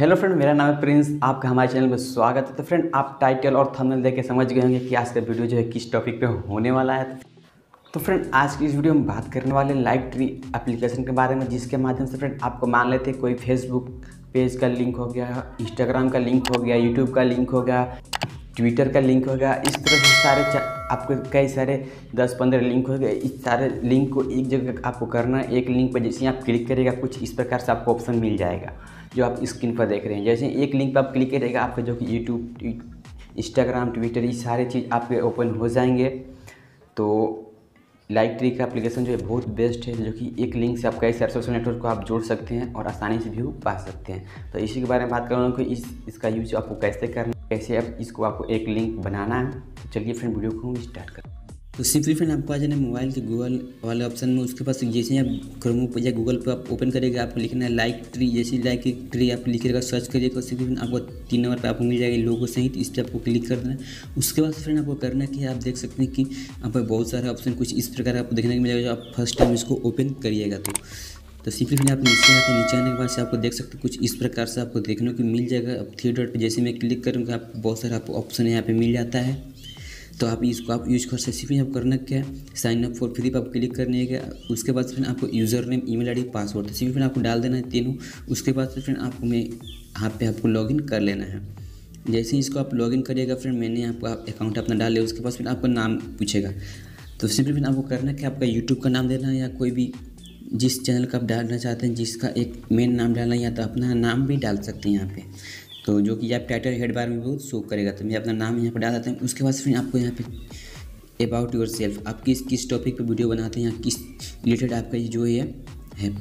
Hello friend, मेरा नाम है प्रिंस, आपका हमारे चैनल में स्वागत है। तो फ्रेंड, आप टाइटल और थंबनेल देख के समझ गए होंगे कि आज का वीडियो जो है किस टॉपिक पे होने वाला है। तो फ्रेंड, आज की इस वीडियो में बात करने वाले हैं लिंकट्री एप्लीकेशन के बारे में, जिसके माध्यम से फ्रेंड आपको मान लेते हैं कोई फेसबुक पेज का लिंक हो गया, इंस्टाग्राम का लिंक हो गया, यूट्यूब का लिंक हो गया, ट्विटर का लिंक हो गया, इस तरह से सारे आपको कई सारे 10-15 लिंक हो गए। इस सारे लिंक को एक जगह आपको करना है। एक लिंक पर जैसे आप क्लिक करेगा कुछ इस प्रकार से आपको ऑप्शन मिल जाएगा जो आप स्क्रीन पर देख रहे हैं। जैसे एक लिंक पर आप क्लिक करेगा आपका जो कि यूट्यूब, इंस्टाग्राम, ट्विटर, ये सारे चीज़ आपके ओपन हो जाएंगे। तो लिंकट्री का एप्लीकेशन जो है बहुत बेस्ट है, जो कि एक लिंक से आप कई सारे सोशल नेटवर्क को आप जोड़ सकते हैं और आसानी से व्यू पा सकते हैं। तो इसी के बारे में बात करूँगा कि इसका यूज आपको कैसे करना, कैसे अब इसको आपको एक लिंक बनाना है। तो चलिए फ्रेंड, वीडियो को स्टार्ट करें। तो सिंपली फ्रेंड, आपको आ जाना है मोबाइल के गूगल वाले ऑप्शन में। उसके पास जैसे आप क्रोम पर या गूगल पर आप ओपन करेगा, आपको लिखना है लिंकट्री। जैसे लिंकट्री आप लिखिएगा, सर्च करिएगा, उससे फ्रेंड आपको 3 नंबर पर आपको मिल जाएगा लोगो सहित। इस पर आपको क्लिक कर देना है। उसके बाद फ्रेंड आपको करना है कि आप देख सकते हैं कि आप बहुत सारे ऑप्शन कुछ इस प्रकार आपको देखने को मिलेगा आप फर्स्ट टाइम इसको ओपन करिएगा। तो सिंपली फ्रेंड आप नीचे आने के बाद से आपको देख सकते हैं कुछ इस प्रकार से आपको देखने को मिल जाएगा। अब 3 डॉट पे जैसे मैं क्लिक करूँगा आपको बहुत सारा आपको ऑप्शन यहाँ पे मिल जाता है। तो आप इसको आप यूज कर सकते। सिंपली आप करना क्या है, साइन अप फॉर फ्री पर आप क्लिक करने का। उसके बाद फ्रेंड आपको user name, email ID, password तो सिंपली फ्रेंड आपको डाल देना है तीनों। उसके बाद फ्रेंड आपको मैं यहाँ पे आपको लॉगिन कर लेना है। जैसे ही इसको आप लॉगिन करिएगा फ्रेंड, मैंने आपका अकाउंट अपना डाल लिया। उसके बाद फ्रेंड आपका नाम पूछेगा। तो सिंपली फ्रेंड आपको करना क्या, आपका यूट्यूब का नाम देना है या कोई भी जिस चैनल का आप डालना चाहते हैं जिसका एक मेन नाम डालना है, या तो अपना नाम भी डाल सकते हैं यहाँ पे। तो जो कि आप टाइटल हेड बार में बहुत शो करेगा। तो मैं अपना नाम यहाँ पे डाल देता हूँ। उसके बाद फिर आपको यहाँ पे अबाउट योर सेल्फ, आप किस टॉपिक पे वीडियो बनाते हैं या किस रिलेटेड आपका ये जो है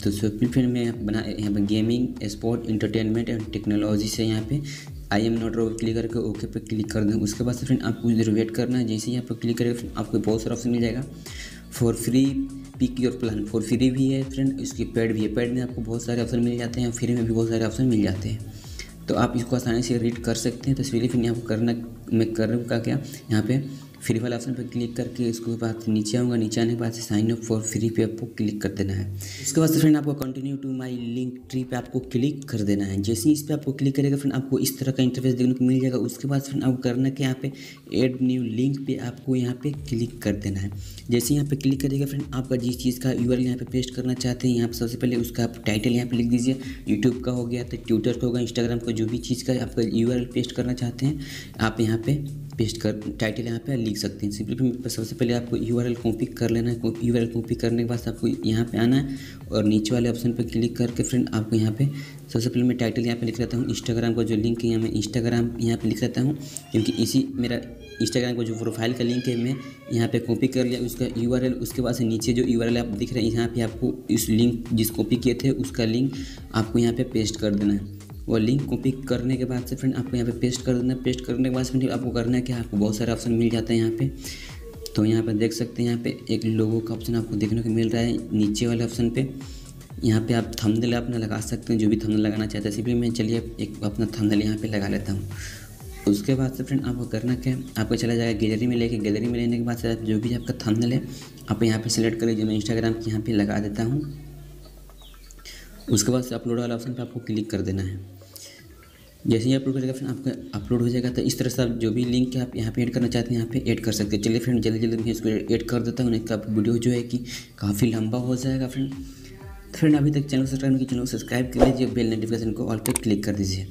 तो फिर मैं बना यहाँ पर gaming, sport, entertainment and technology से यहाँ पे I am not robot click करके ओके पे क्लिक कर दूँ। उसके बाद फ्रेंड आपको कुछ देर वेट करना है। जैसे ही यहाँ पर क्लिक करेगा आपको बहुत सारा ऑप्शन मिल जाएगा। For free pick your plan, for free भी है फ्रेंड, उसकी पेड भी है। पेड में आपको बहुत सारे ऑप्शन मिल जाते हैं, फ्री में भी बहुत सारे ऑप्शन मिल जाते हैं। तो आप इसको आसानी से रीड कर सकते हैं। तो इसलिए फिर आपको करना मैं कर का क्या, यहाँ पे फ्री वाला ऑप्शन पर क्लिक करके इसके बाद नीचे आऊँगा। नीचे आने के बाद साइन अप फॉर फ्री पे आपको क्लिक कर देना है। उसके बाद फ्रेंड आपको कंटिन्यू टू माय लिंकट्री पे आपको क्लिक कर देना है। जैसे ही इस पर आपको क्लिक करेगा फ्रेंड आपको इस तरह का इंटरफेस देखने को मिल जाएगा। उसके बाद फ्रेंड आपको करना कि यहाँ पे एड न्यू लिंक पे आपको यहाँ पे क्लिक कर देना है। जैसे यहाँ पे क्लिक करेगा फ्रेंड आपका जिस चीज़ का यूआरएल यहाँ पे पेस्ट करना चाहते हैं, यहाँ पर सबसे पहले उसका आप टाइटल यहाँ पे लिख दीजिए। यूट्यूब का हो गया, तो ट्विटर का होगा, इंस्टाग्राम का, जो भी चीज़ का आपका यूआरएल पेस्ट करना चाहते हैं आप यहाँ पे पेस्ट कर टाइटल यहाँ पे लिख सकते हैं। सिंपली सबसे पहले आपको यूआरएल कॉपी कर लेना है। यूआरएल कॉपी करने के बाद आपको यहाँ पे आना है और नीचे वाले ऑप्शन पे क्लिक करके फ्रेंड आपको यहाँ पे सबसे पहले मैं टाइटल यहाँ पे लिख लेता हूँ। इंस्टाग्राम का जो लिंक है मैं इंस्टाग्राम यहाँ पे लिख लेता हूँ, क्योंकि इसी मेरा इंस्टाग्राम का जो प्रोफाइल का लिंक है मैं यहाँ पे कॉपी कर लिया उसका यूआरएल। उसके बाद से नीचे जो यूआरएल आप दिख रहे हैं यहाँ पे आपको इस लिंक जिस कॉपी किए थे उसका लिंक आपको यहाँ पे पेस्ट कर देना है। और लिंक कॉपी करने के बाद से फ्रेंड आपको यहाँ पे पेस्ट कर देना है। पेस्ट करने के बाद फ्रेंड आपको करना है कि आपको बहुत सारे ऑप्शन मिल जाते हैं यहाँ पे। तो यहाँ पे देख सकते हैं यहाँ पे एक लोगों का ऑप्शन आपको देखने को मिल रहा है। नीचे वाले ऑप्शन पे यहाँ पे आप थंबनेल अपना लगा सकते हैं, जो भी थंबनेल लगाना चाहते हैं। सिंपली मैं चलिए एक अपना थंबनेल यहाँ पे लगा लेता हूँ। उसके बाद से फ्रेंड आपको करना क्या है, आपको चला जाएगा गैलरी में। लेके गैलरी में लेने के बाद से जो भी आपका थंबनेल है आप यहाँ पर सेलेक्ट कर लीजिए। मैं इंस्टाग्राम की यहाँ पर लगा देता हूँ। उसके बाद से अपलोड वाला ऑप्शन पर आपको क्लिक कर देना है। जैसे ही अपलोड करेगा फ्रेंड आपका अपलोड हो जाएगा। तो इस तरह से आप जो भी लिंक आप यहाँ पे ऐड करना चाहते हैं यहाँ पे ऐड कर सकते हैं। चलिए फ्रेंड, जल्दी जल्दी मैं इसको ऐड कर देता हूँ, नहीं तो आपकी वीडियो जो है कि काफ़ी लंबा हो जाएगा फ्रेंड। तो फ्रेंड अभी तक चैनल सब्सक्राइब नहीं किया, चैनल को सब्सक्राइब कर लीजिए, बेल नोटिफिकेशन को ऑल पे क्लिक कर दीजिए।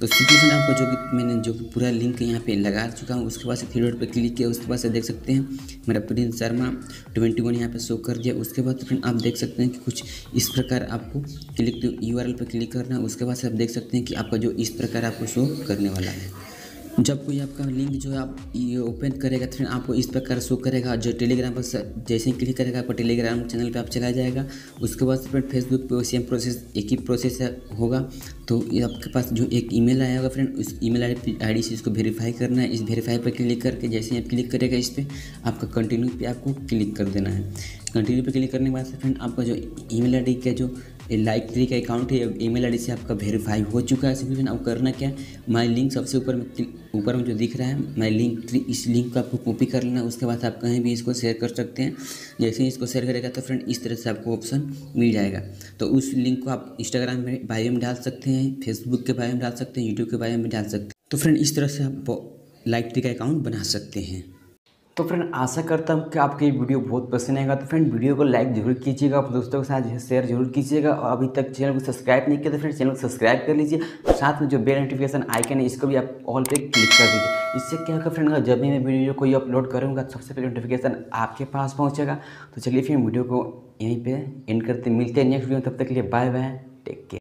तो सिंपली फ्रेंड आपको जो कि मैंने जो पूरा लिंक यहाँ पे लगा चुका हूँ। उसके बाद से 3 डॉट पे क्लिक किया। उसके बाद से देख सकते हैं मेरा प्रिंस शर्मा 21 यहाँ पे शो कर दिया। उसके बाद फ्रेंड आप देख सकते हैं कि कुछ इस प्रकार आपको क्लिक यूआरएल पर क्लिक करना है। उसके बाद से आप देख सकते हैं कि आपका जो इस प्रकार आपको शो करने वाला है। जब कोई आपका लिंक जो है आप ये ओपन करेगा तो फिर आपको इस प्रकार शो करेगा। जो टेलीग्राम पर जैसे ही क्लिक करेगा आपको टेलीग्राम चैनल पे आप चला जाएगा। उसके बाद फिर फेसबुक पे सेम प्रोसेस, एक ही प्रोसेस होगा। तो आपके पास जो एक ईमेल आया होगा फ्रेंड, उस ईमेल आईडी से इसको वेरीफाई करना है। इस वेरीफाई पर क्लिक करके जैसे ही आप क्लिक करेगा इस पर आपका कंटिन्यू पे आपको क्लिक कर देना है। कंटिन्यू पे क्लिक करने के बाद फ्रेंड आपका जो ईमेल आईडी का जो ये लाइकट्री का अकाउंट है। ईमेल आईडी से आपका वेरीफाई हो चुका है। सिंपली अब करना क्या है, माई लिंक सबसे ऊपर में जो दिख रहा है माई लिंकट्री, इस लिंक को आपको कॉपी कर लेना। उसके बाद आप कहीं भी इसको शेयर कर सकते हैं। जैसे ही इसको शेयर करेगा तो फ्रेंड इस तरह से आपको ऑप्शन मिल जाएगा। तो उस लिंक को आप इंस्टाग्राम में बायो में डाल सकते हैं, फेसबुक के बायो में डाल सकते हैं, यूट्यूब के बायो में डाल सकते हैं। तो फ्रेंड इस तरह से आप लाइकट्री का अकाउंट बना सकते हैं। तो फ्रेंड आशा करता हूँ कि आपको ये वीडियो बहुत पसंद आएगा। तो फ्रेंड वीडियो को लाइक जरूर कीजिएगा, अपने दोस्तों के साथ शेयर जरूर कीजिएगा। और अभी तक चैनल को सब्सक्राइब नहीं किया तो फ्रेंड चैनल को सब्सक्राइब कर लीजिए। और साथ में जो बेल नोटिफिकेशन आइकन है इसको भी आप ऑल पे क्लिक कर दीजिए। इससे क्या होगा फ्रेंड, जब भी मैं वीडियो को अपलोड करूँगा सबसे पहले नोटिफिकेशन आपके पास पहुँचेगा। तो चलिए फिर वीडियो को यहीं पर एंड करते, मिलते हैं नेक्स्ट वीडियो में। तब तक के लिए बाय बाय, टेक केयर।